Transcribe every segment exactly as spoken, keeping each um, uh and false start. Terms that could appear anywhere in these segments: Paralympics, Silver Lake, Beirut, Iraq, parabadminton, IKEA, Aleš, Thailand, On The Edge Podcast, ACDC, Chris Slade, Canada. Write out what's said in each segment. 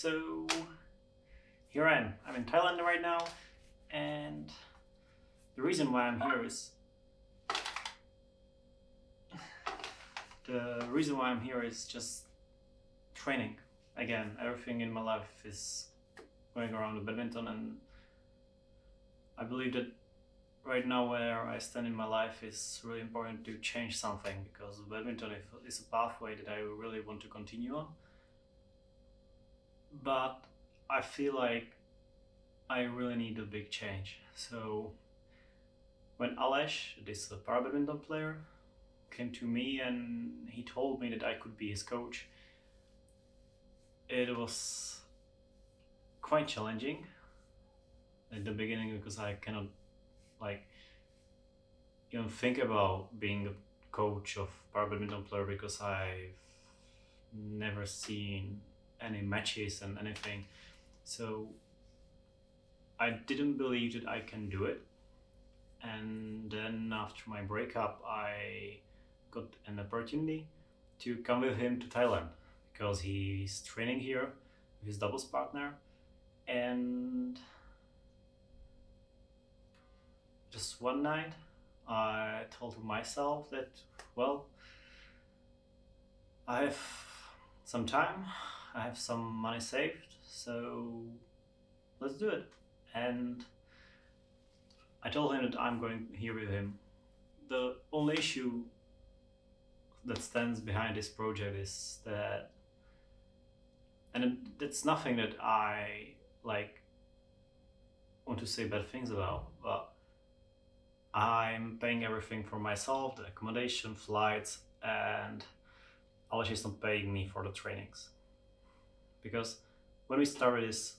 So here I am. I'm in Thailand right now, and the reason why I'm here is the reason why I'm here is just training again. Everything in my life is going around the badminton, and I believe that right now where I stand in my life is really important to change something, because badminton is a pathway that I really want to continue on. But I feel like I really need a big change. So when Aleš, this para-badminton player, came to me and he told me that I could be his coach, it was quite challenging at the beginning, because I cannot like even think about being a coach of para-badminton player, because I've never seen any matches and anything. So I didn't believe that I can do it. And then after my breakup, I got an opportunity to come with him to Thailand, because he's training here with his doubles partner, and just one night I told myself that, well, I have some time, I have some money saved, so let's do it. And I told him that I'm going here with him. The only issue that stands behind this project is that, and that's nothing that I like want to say bad things about, but I'm paying everything for myself, the accommodation, flights, and Aleš is not paying me for the trainings. Because when we started this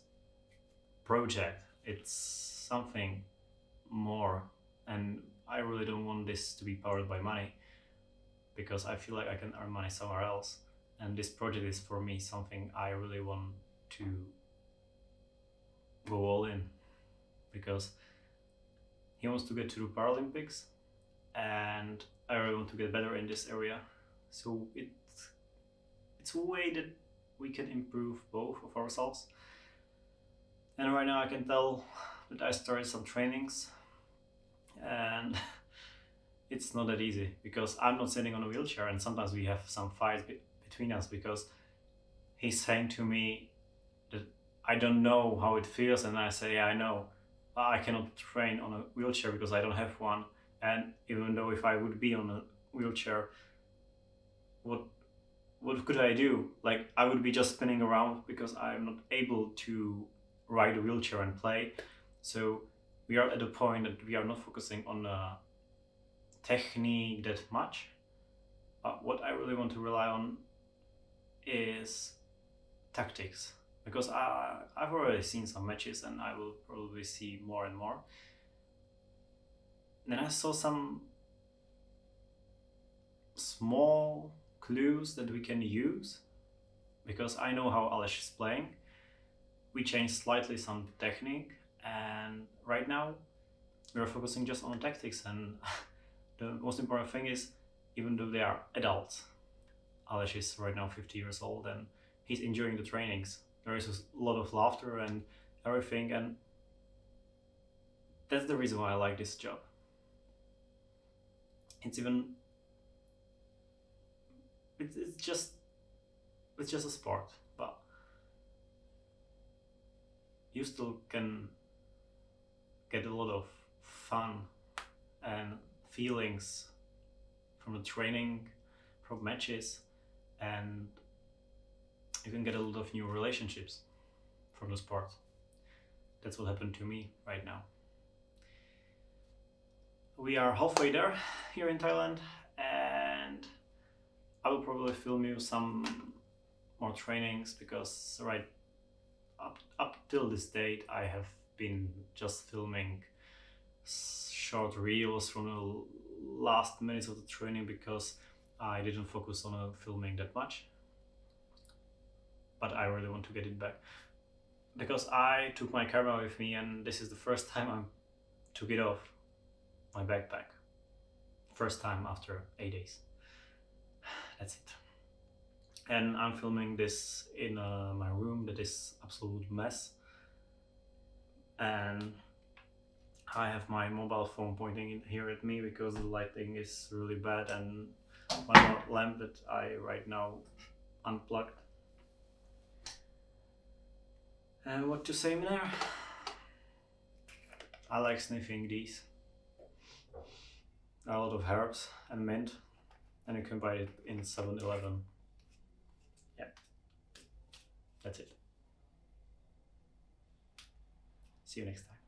project, it's something more, and I really don't want this to be powered by money, because I feel like I can earn money somewhere else, and this project is for me something I really want to go all in, because he wants to get to the Paralympics and I really want to get better in this area. So it's, it's a way that we can improve both of ourselves. And right now I can tell that I started some trainings, and it's not that easy, because I'm not sitting on a wheelchair, and sometimes we have some fights be between us, because he's saying to me that I don't know how it feels, and I say, yeah, I know. I cannot train on a wheelchair because I don't have one, and even though if I would be on a wheelchair, what what could I do? Like, I would be just spinning around, because I'm not able to ride a wheelchair and play. So we are at a point that we are not focusing on uh, technique that much, but what I really want to rely on is tactics, because I, I've already seen some matches, and I will probably see more and more. And then I saw some small clues that we can use, because I know how Aleš is playing. We changed slightly some technique, and right now we're focusing just on tactics, and the most important thing is, even though they are adults, Aleš is right now fifty years old and he's enjoying the trainings. There is a lot of laughter and everything, and that's the reason why I like this job. It's even, it's, it's just, it's just a sport, but you still can get a lot of fun and feelings from the training, from matches, and you can get a lot of new relationships from the sport. That's what happened to me right now. We are halfway there here in Thailand, and I will probably film you some more trainings, because right up, up till this date I have been just filming short reels from the last minutes of the training, because I didn't focus on filming that much. But I really want to get it back, because I took my camera with me, and this is the first time I took it off my backpack. First time after eight days. That's it. and I'm filming this in uh, my room that is absolute mess, and I have my mobile phone pointing in here at me because the lighting is really bad, and my lamp that I right now unplugged. And what to say there? I like sniffing these. There are a lot of herbs and mint, and you can buy it in seven eleven. Yeah, that's it. See you next time.